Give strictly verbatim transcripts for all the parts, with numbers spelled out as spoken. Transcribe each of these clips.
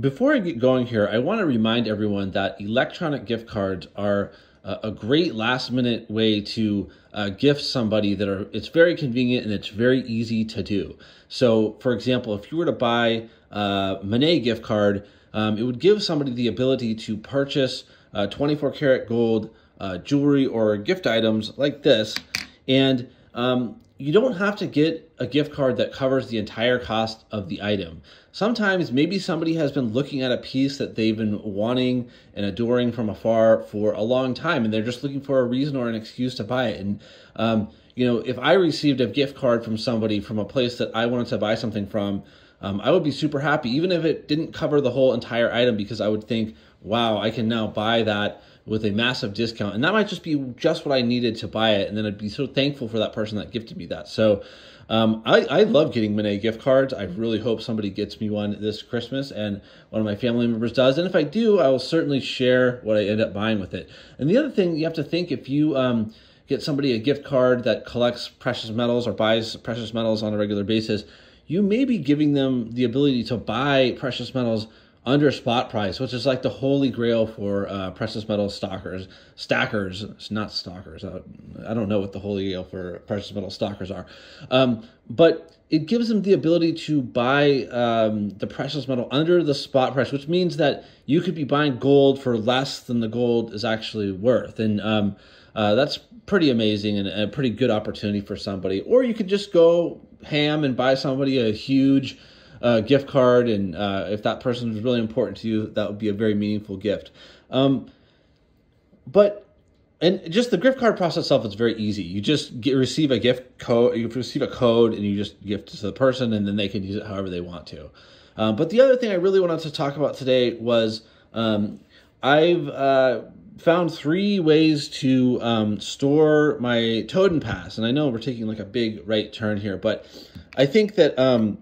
Before I get going here, I want to remind everyone that electronic gift cards are uh, a great last minute way to uh, gift somebody that are, it's very convenient and it's very easy to do. So for example, if you were to buy a Mene gift card, um, it would give somebody the ability to purchase uh, twenty-four karat gold uh, jewelry or gift items like this. And um, you don't have to get a gift card that covers the entire cost of the item. Sometimes maybe somebody has been looking at a piece that they've been wanting and adoring from afar for a long time, and they're just looking for a reason or an excuse to buy it. And um, you know, if I received a gift card from somebody from a place that I wanted to buy something from, um, I would be super happy, even if it didn't cover the whole entire item, because I would think, wow, I can now buy that with a massive discount. And that might just be just what I needed to buy it. And then I'd be so thankful for that person that gifted me that. So um, I, I love getting Mene gift cards. I really hope somebody gets me one this Christmas and one of my family members does. And if I do, I will certainly share what I end up buying with it. And the other thing you have to think, if you um, get somebody a gift card that collects precious metals or buys precious metals on a regular basis, you may be giving them the ability to buy precious metals under spot price, which is like the holy grail for uh, precious metal stalkers, stackers, not stalkers. I, I don't know what the holy grail for precious metal stalkers are. Um, but it gives them the ability to buy um, the precious metal under the spot price, which means that you could be buying gold for less than the gold is actually worth. And um, uh, that's pretty amazing and a pretty good opportunity for somebody. Or you could just go ham and buy somebody a huge Uh, gift card, and uh, if that person is really important to you, that would be a very meaningful gift. Um, but and just the gift card process itself is very easy. You just get, receive a gift code, you receive a code, and you just gift to the person, and then they can use it however they want to. Uh, but the other thing I really wanted to talk about today was um, I've uh, found three ways to um, store my Totenpass, and I know we're taking like a big right turn here, but I think that. Um,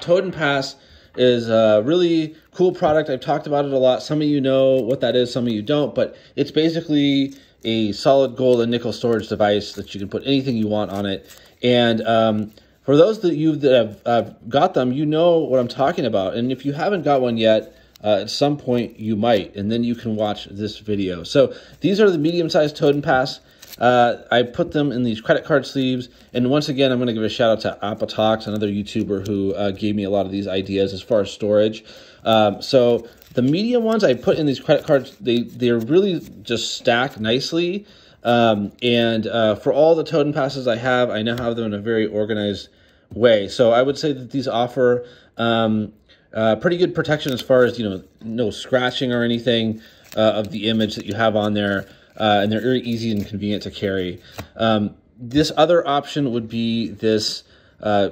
Totenpass is a really cool product. I've talked about it a lot. Some of you know what that is, some of you don't, but it's basically a solid gold and nickel storage device that you can put anything you want on it. And um, for those that you that have uh, got them, you know what I'm talking about. And if you haven't got one yet, uh, at some point you might, and then you can watch this video. So these are the medium-sized Totenpass. Uh, I put them in these credit card sleeves. And once again, I'm going to give a shout out to Apatox, another YouTuber who uh, gave me a lot of these ideas as far as storage. Um, so the medium ones I put in these credit cards, they, they really just stack nicely. Um, and uh, for all the Totenpasses I have, I now have them in a very organized way. So I would say that these offer um, uh, pretty good protection as far as, you know, no scratching or anything uh, of the image that you have on there. Uh, and they're very easy and convenient to carry. Um, this other option would be this uh,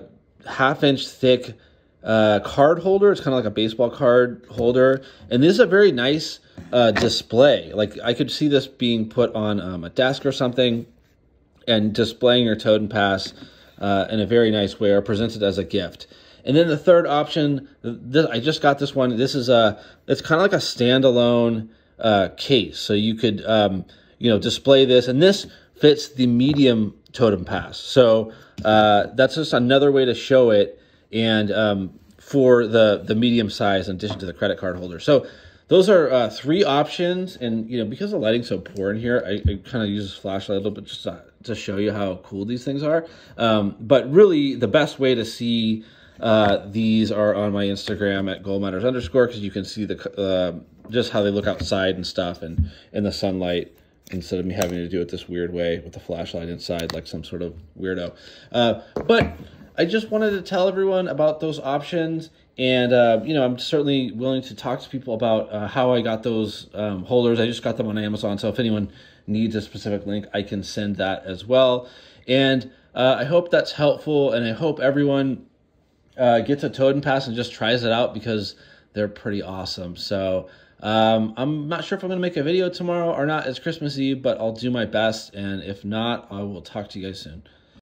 half-inch thick uh, card holder. It's kind of like a baseball card holder. And this is a very nice uh, display. Like, I could see this being put on um, a desk or something and displaying your Totenpass uh, in a very nice way, or presented as a gift. And then the third option, this, I just got this one. This is a, it's kind of like a standalone Uh, case, so you could um, you know, display this, and this fits the medium Totenpass. So uh, that's just another way to show it, and um, for the the medium size in addition to the credit card holder. So those are uh, three options, and you know, because the lighting's so poor in here, I, I kind of use this flashlight a little bit just to, to show you how cool these things are. Um, but really, the best way to see uh, these are on my Instagram at Goldmatters underscore, because you can see the uh, just how they look outside and stuff, and in the sunlight, instead of me having to do it this weird way with the flashlight inside like some sort of weirdo. Uh, but I just wanted to tell everyone about those options, and uh, you know, I'm certainly willing to talk to people about uh, how I got those um, holders. I just got them on Amazon, so if anyone needs a specific link, I can send that as well. And uh, I hope that's helpful, and I hope everyone uh, gets a Totenpass and just tries it out, because they're pretty awesome. So Um, I'm not sure if I'm going to make a video tomorrow or not. It's Christmas Eve, but I'll do my best. And if not, I will talk to you guys soon.